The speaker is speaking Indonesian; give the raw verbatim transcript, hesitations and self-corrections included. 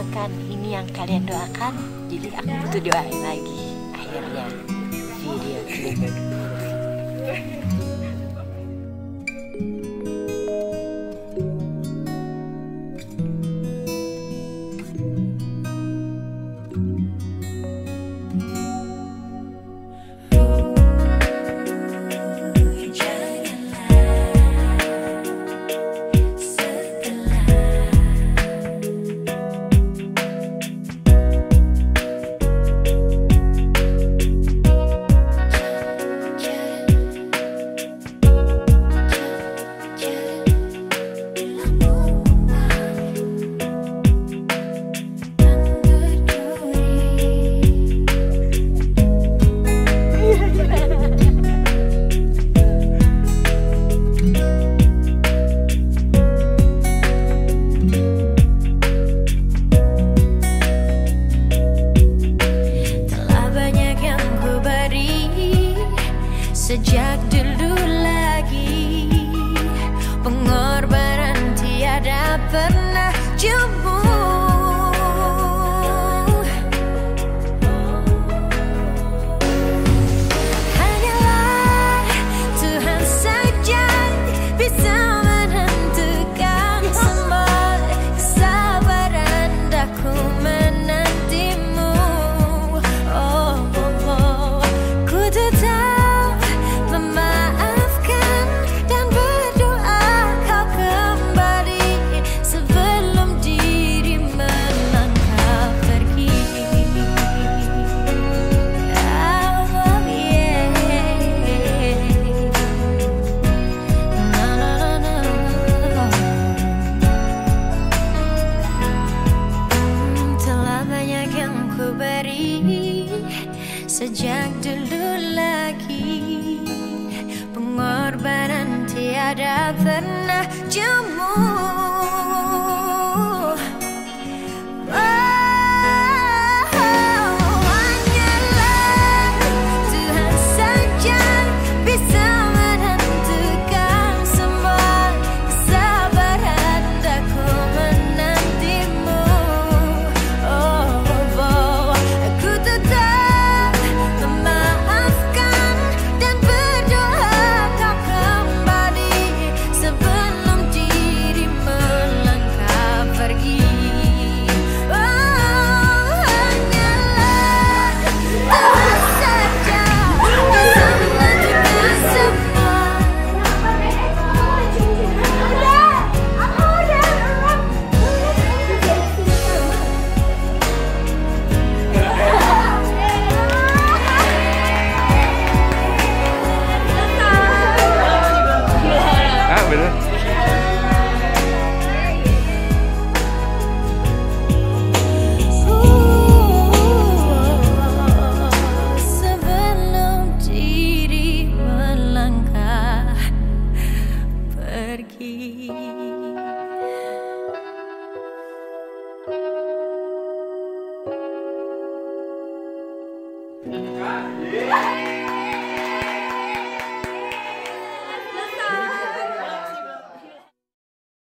doakan, ini yang kalian doakan, jadi aku butuh doain lagi. Akhirnya video klip. Sejak dulu lagi, pengorbanan tiada pernah jemu. Hanyalah Tuhan saja bisa menentukan semua. Kesabaran aku menantimu. Oh, oh, oh. Ku tetap sejak dulu lagi, pengorbanan tiada pernah jemu. Yeah.